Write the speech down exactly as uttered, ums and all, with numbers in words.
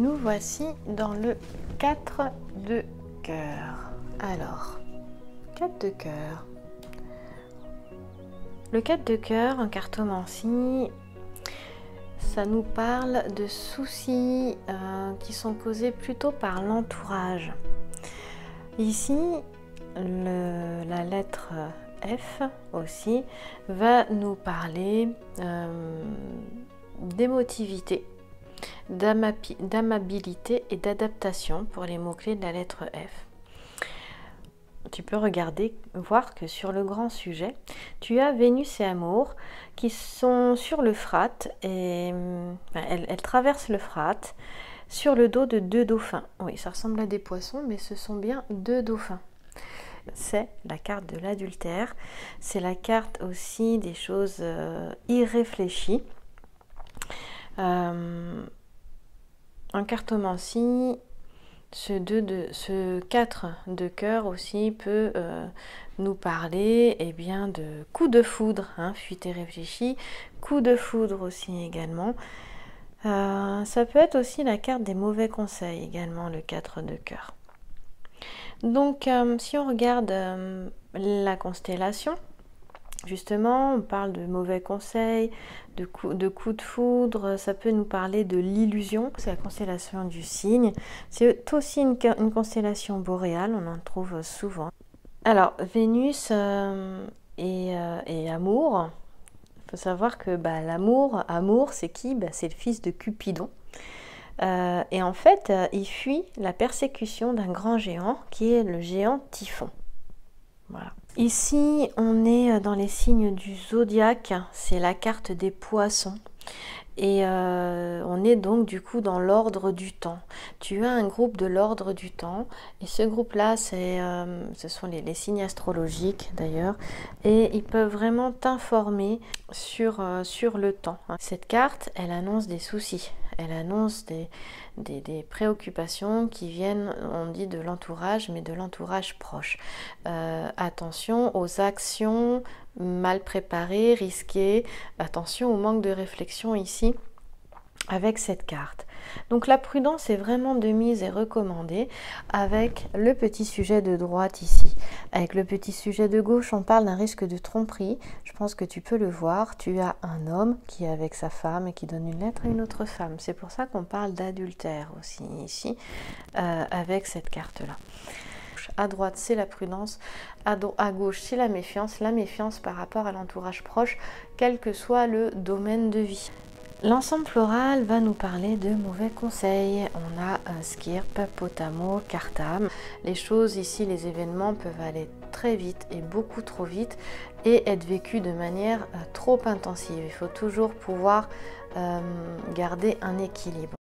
Nous voici dans le quatre de cœur. Alors, quatre de cœur. Le quatre de cœur en cartomancie, ça nous parle de soucis euh, qui sont causés plutôt par l'entourage. Ici, le, la lettre F aussi va nous parler euh, d'émotivité, d'amabilité et d'adaptation pour les mots-clés de la lettre F. Tu peux regarder, voir que sur le grand sujet, tu as Vénus et Amour qui sont sur l'Euphrate et enfin, elles, elles traversent l'Euphrate sur le dos de deux dauphins. Oui, ça ressemble à des poissons, mais ce sont bien deux dauphins. C'est la carte de l'adultère, c'est la carte aussi des choses euh, irréfléchies. Euh, en cartomancie, ce, deux de, ce quatre de cœur aussi peut euh, nous parler eh bien, de coup de foudre, hein, fuite et réfléchie, coup de foudre aussi également. Euh, ça peut être aussi la carte des mauvais conseils également, le quatre de cœur. Donc, euh, si on regarde euh, la constellation, justement, on parle de mauvais conseils, de coups de, coup de foudre, ça peut nous parler de l'illusion, c'est la constellation du cygne. C'est aussi une, une constellation boréale, on en trouve souvent. Alors, Vénus euh, et, euh, et Amour, il faut savoir que bah, l'amour, amour, c'est qui bah, c'est le fils de Cupidon. Euh, et en fait, euh, il fuit la persécution d'un grand géant qui est le géant Typhon. Voilà. Ici, on est dans les signes du zodiaque, c'est la carte des poissons. Et euh, on est donc du coup dans l'ordre du temps. Tu as un groupe de l'ordre du temps, et ce groupe-là, euh, ce sont les, les signes astrologiques d'ailleurs, et ils peuvent vraiment t'informer sur, euh, sur le temps. Cette carte, elle annonce des soucis, elle annonce des, des, des préoccupations qui viennent, on dit, de l'entourage, mais de l'entourage proche. Euh, attention aux actions mal préparées, risquées, attention au manque de réflexion ici avec cette carte. Donc la prudence est vraiment de mise et recommandée avec le petit sujet de droite ici. Avec le petit sujet de gauche, on parle d'un risque de tromperie. Je pense que tu peux le voir. Tu as un homme qui est avec sa femme et qui donne une lettre à une autre femme. C'est pour ça qu'on parle d'adultère aussi ici euh, avec cette carte-là. À droite, c'est la prudence. À, à gauche, c'est la méfiance. La méfiance par rapport à l'entourage proche, quel que soit le domaine de vie. L'ensemble floral va nous parler de mauvais conseils. On a euh, Skirp, Potamo, Cartam. Les choses ici, les événements peuvent aller très vite et beaucoup trop vite et être vécus de manière euh, trop intensive. Il faut toujours pouvoir euh, garder un équilibre.